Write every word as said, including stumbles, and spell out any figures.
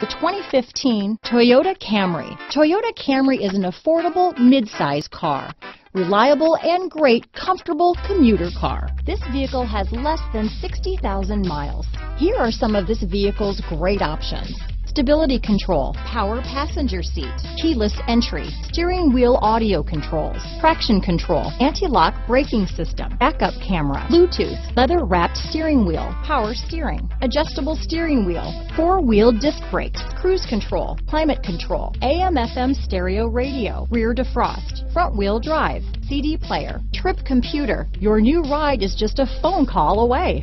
The twenty fifteen Toyota Camry. Toyota Camry is an affordable midsize car, reliable and great comfortable commuter car. This vehicle has less than sixty thousand miles. Here are some of this vehicle's great options. Stability control, power passenger seat, keyless entry, steering wheel audio controls, traction control, anti-lock braking system, backup camera, Bluetooth, leather-wrapped steering wheel, power steering, adjustable steering wheel, four-wheel disc brakes, cruise control, climate control, A M F M stereo radio, rear defrost, front-wheel drive, C D player, trip computer. Your new ride is just a phone call away.